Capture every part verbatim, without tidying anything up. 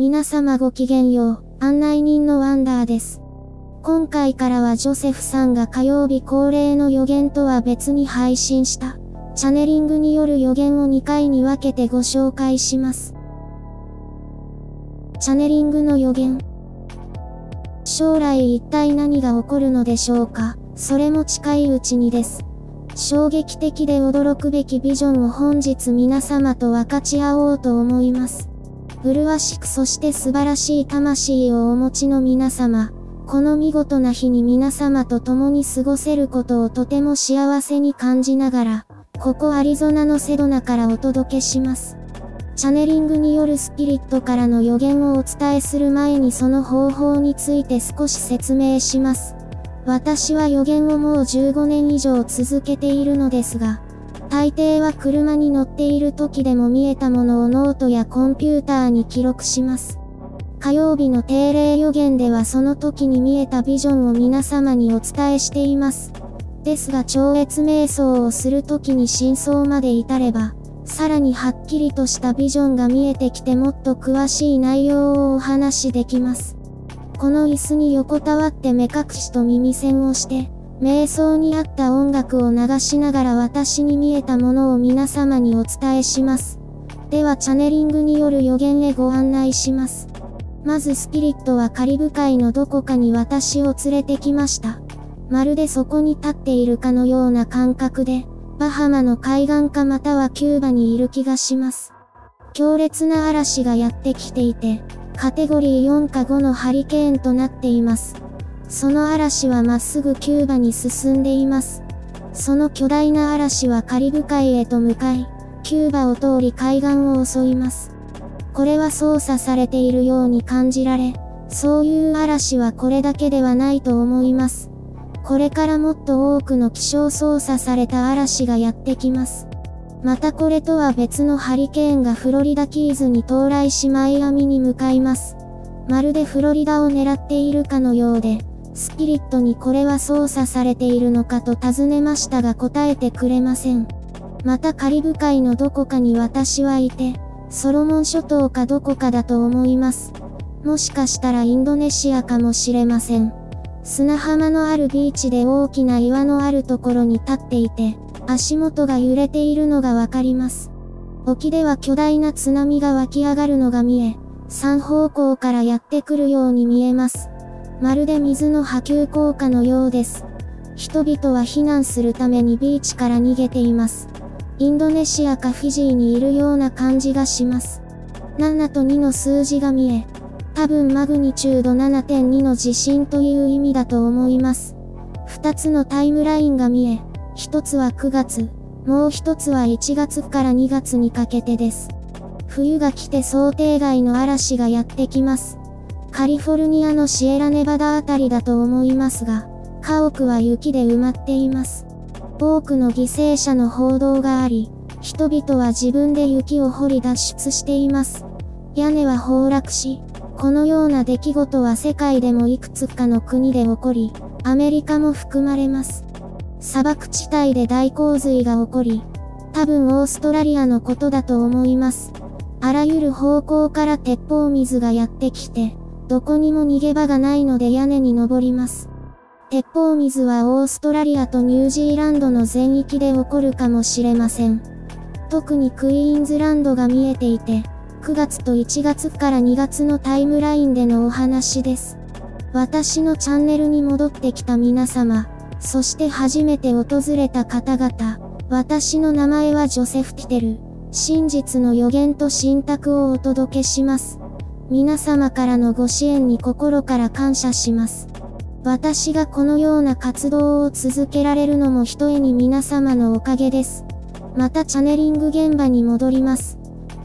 皆様ごきげんよう、案内人のワンダーです。今回からはジョセフさんが火曜日恒例の予言とは別に配信した、チャネリングによる予言をにかいに分けてご紹介します。チャネリングの予言。将来一体何が起こるのでしょうか。それも近いうちにです。衝撃的で驚くべきビジョンを本日皆様と分かち合おうと思います。麗しくそして素晴らしい魂をお持ちの皆様、この見事な日に皆様と共に過ごせることをとても幸せに感じながら、ここアリゾナのセドナからお届けします。チャネリングによるスピリットからの予言をお伝えする前にその方法について少し説明します。私は予言をもうじゅうごねん以上続けているのですが、大抵は車に乗っている時でも見えたものをノートやコンピューターに記録します。火曜日の定例予言ではその時に見えたビジョンを皆様にお伝えしています。ですが超越瞑想をする時に真相まで至れば、さらにはっきりとしたビジョンが見えてきてもっと詳しい内容をお話しできます。この椅子に横たわって目隠しと耳栓をして、瞑想に合った音楽を流しながら私に見えたものを皆様にお伝えします。ではチャネリングによる予言へご案内します。まずスピリットはカリブ海のどこかに私を連れてきました。まるでそこに立っているかのような感覚で、バハマの海岸かまたはキューバにいる気がします。強烈な嵐がやってきていて、カテゴリーよんかごのハリケーンとなっています。その嵐はまっすぐキューバに進んでいます。その巨大な嵐はカリブ海へと向かい、キューバを通り海岸を襲います。これは操作されているように感じられ、そういう嵐はこれだけではないと思います。これからもっと多くの気象操作された嵐がやってきます。またこれとは別のハリケーンがフロリダキーズに到来しマイアミに向かいます。まるでフロリダを狙っているかのようで、スピリットにこれは操作されているのかと尋ねましたが答えてくれません。またカリブ海のどこかに私はいて、ソロモン諸島かどこかだと思います。もしかしたらインドネシアかもしれません。砂浜のあるビーチで大きな岩のあるところに立っていて、足元が揺れているのがわかります。沖では巨大な津波が湧き上がるのが見え、さん方向からやってくるように見えます。まるで水の波及効果のようです。人々は避難するためにビーチから逃げています。インドネシアかフィジーにいるような感じがします。ななとにの数字が見え、多分マグニチュード ななてんに の地震という意味だと思います。ふたつのタイムラインが見え、ひとつはくがつ、もうひとつはいちがつからにがつにかけてです。冬が来て想定外の嵐がやってきます。カリフォルニアのシエラネバダあたりだと思いますが、家屋は雪で埋まっています。多くの犠牲者の報道があり、人々は自分で雪を掘り脱出しています。屋根は崩落し、このような出来事は世界でもいくつかの国で起こり、アメリカも含まれます。砂漠地帯で大洪水が起こり、多分オーストラリアのことだと思います。あらゆる方向から鉄砲水がやってきて、どこにも逃げ場がないので屋根に登ります。鉄砲水はオーストラリアとニュージーランドの全域で起こるかもしれません。特にクイーンズランドが見えていて、くがつといちがつからにがつのタイムラインでのお話です。私のチャンネルに戻ってきた皆様、そして初めて訪れた方々、私の名前はジョセフ・ティテル、真実の予言と信託をお届けします。皆様からのご支援に心から感謝します。私がこのような活動を続けられるのもひとえに皆様のおかげです。またチャネリング現場に戻ります。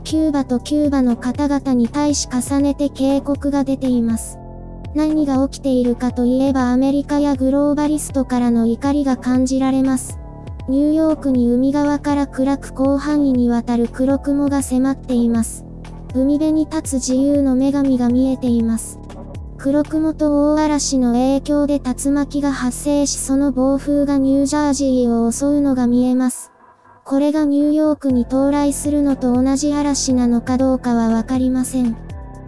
キューバとキューバの方々に対し重ねて警告が出ています。何が起きているかといえばアメリカやグローバリストからの怒りが感じられます。ニューヨークに海側から暗く広範囲にわたる黒雲が迫っています。海辺に立つ自由の女神が見えています。黒雲と大嵐の影響で竜巻が発生しその暴風がニュージャージーを襲うのが見えます。これがニューヨークに到来するのと同じ嵐なのかどうかはわかりません。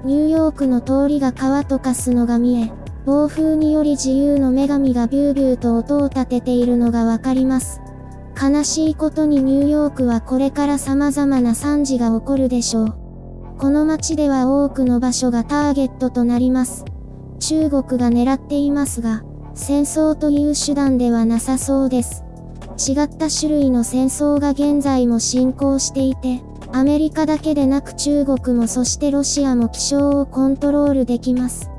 ニューヨークの通りが川とか砂が見え、暴風により自由の女神がビュービューと音を立てているのがわかります。悲しいことにニューヨークはこれから様々な惨事が起こるでしょう。この街では多くの場所がターゲットとなります。中国が狙っていますが、戦争という手段ではなさそうです。違った種類の戦争が現在も進行していて、アメリカだけでなく中国もそしてロシアも気象をコントロールできます。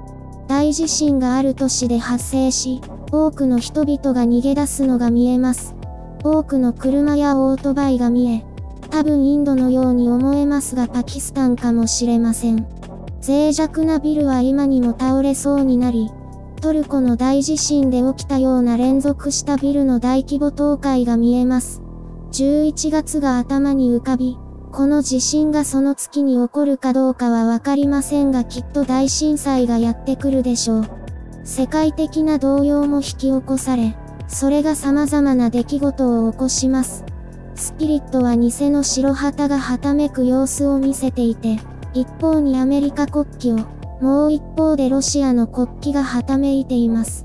大地震がある都市で発生し、多くの人々が逃げ出すのが見えます。多くの車やオートバイが見え、多分インドのように思えますがパキスタンかもしれません。脆弱なビルは今にも倒れそうになり、トルコの大地震で起きたような連続したビルの大規模倒壊が見えます。じゅういちがつが頭に浮かび、この地震がその月に起こるかどうかはわかりませんがきっと大震災がやってくるでしょう。世界的な動揺も引き起こされ、それが様々な出来事を起こします。スピリットは偽の白旗がはためく様子を見せていて、一方にアメリカ国旗を、もう一方でロシアの国旗がはためいています。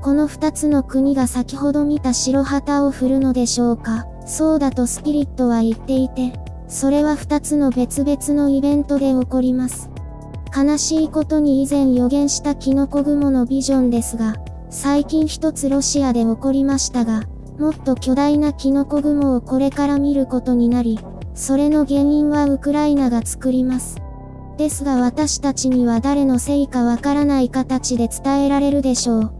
この二つの国が先ほど見た白旗を振るのでしょうか。そうだとスピリットは言っていて、それは二つの別々のイベントで起こります。悲しいことに以前予言したキノコ雲のビジョンですが、最近一つロシアで起こりましたが、もっと巨大なキノコ雲をこれから見ることになり、それの原因はウクライナが作ります。ですが私たちには誰のせいかわからない形で伝えられるでしょう。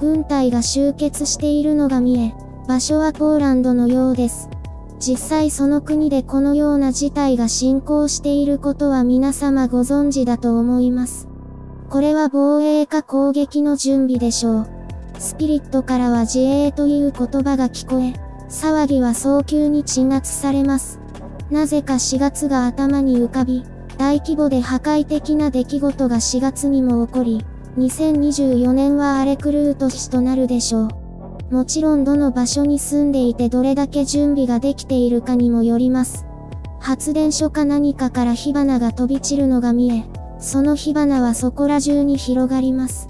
軍隊が集結しているのが見え、場所はポーランドのようです。実際その国でこのような事態が進行していることは皆様ご存知だと思います。これは防衛か攻撃の準備でしょう。スピリットからは自衛という言葉が聞こえ、騒ぎは早急に鎮圧されます。なぜかしがつが頭に浮かび、大規模で破壊的な出来事がしがつにも起こり、にせんにじゅうよねんは荒れ狂う年となるでしょう。もちろんどの場所に住んでいてどれだけ準備ができているかにもよります。発電所か何かから火花が飛び散るのが見え、その火花はそこら中に広がります。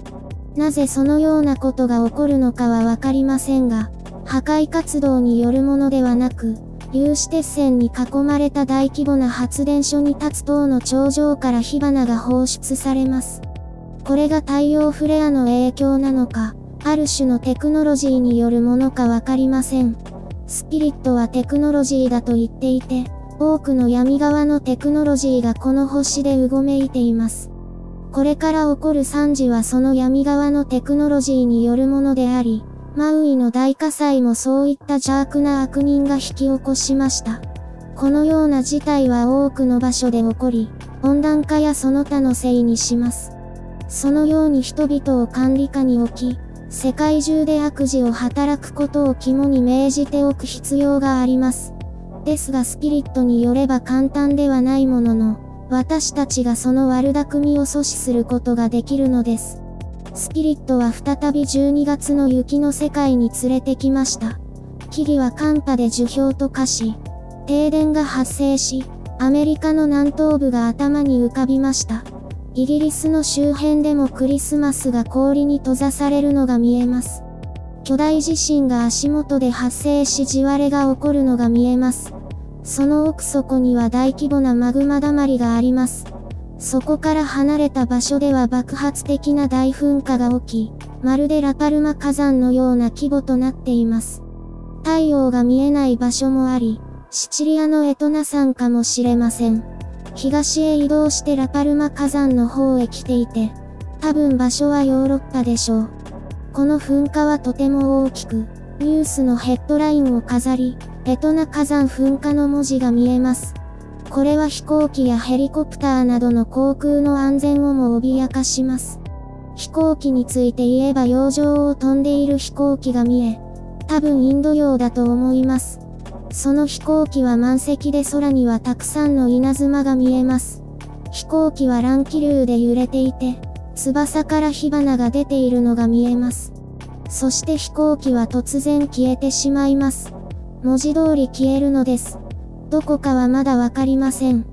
なぜそのようなことが起こるのかはわかりませんが、破壊活動によるものではなく、有刺鉄線に囲まれた大規模な発電所に立つ塔の頂上から火花が放出されます。これが太陽フレアの影響なのか、ある種のテクノロジーによるものかわかりません。スピリットはテクノロジーだと言っていて、多くの闇側のテクノロジーがこの星でうごめいています。これから起こる惨事はその闇側のテクノロジーによるものであり、マウイの大火災もそういった邪悪な悪人が引き起こしました。このような事態は多くの場所で起こり、温暖化やその他のせいにします。そのように人々を管理下に置き、世界中で悪事を働くことを肝に銘じておく必要があります。ですがスピリットによれば簡単ではないものの、私たちがその悪巧みを阻止することができるのです。スピリットは再びじゅうにがつの雪の世界に連れてきました。木々は寒波で樹氷と化し、停電が発生し、アメリカの南東部が頭に浮かびました。イギリスの周辺でもクリスマスが氷に閉ざされるのが見えます。巨大地震が足元で発生し地割れが起こるのが見えます。その奥底には大規模なマグマだまりがあります。そこから離れた場所では爆発的な大噴火が起き、まるでラパルマ火山のような規模となっています。太陽が見えない場所もあり、シチリアのエトナ山かもしれません。東へ移動してラパルマ火山の方へ来ていて、多分場所はヨーロッパでしょう。この噴火はとても大きく、ニュースのヘッドラインを飾り、エトナ火山噴火の文字が見えます。これは飛行機やヘリコプターなどの航空の安全をも脅かします。飛行機について言えば洋上を飛んでいる飛行機が見え、多分インド洋だと思います。その飛行機は満席で空にはたくさんの稲妻が見えます。飛行機は乱気流で揺れていて、翼から火花が出ているのが見えます。そして飛行機は突然消えてしまいます。文字通り消えるのです。どこかはまだわかりません。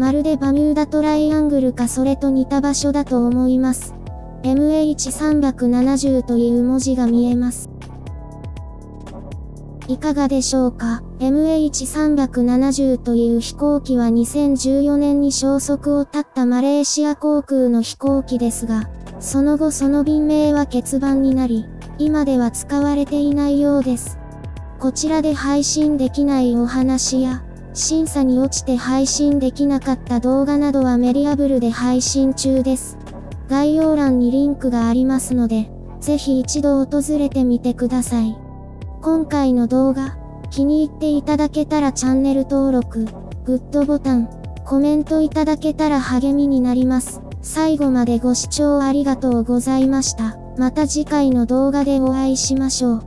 まるでバミューダトライアングルかそれと似た場所だと思います。エムエイチさんななまる という文字が見えます。いかがでしょうか。エムエイチさんななまる という飛行機はにせんじゅうよねんに消息を絶ったマレーシア航空の飛行機ですが、その後その便名は欠番になり、今では使われていないようです。こちらで配信できないお話や、審査に落ちて配信できなかった動画などはメディアブルで配信中です。概要欄にリンクがありますので、ぜひ一度訪れてみてください。今回の動画、気に入っていただけたらチャンネル登録、グッドボタン、コメントいただけたら励みになります。最後までご視聴ありがとうございました。また次回の動画でお会いしましょう。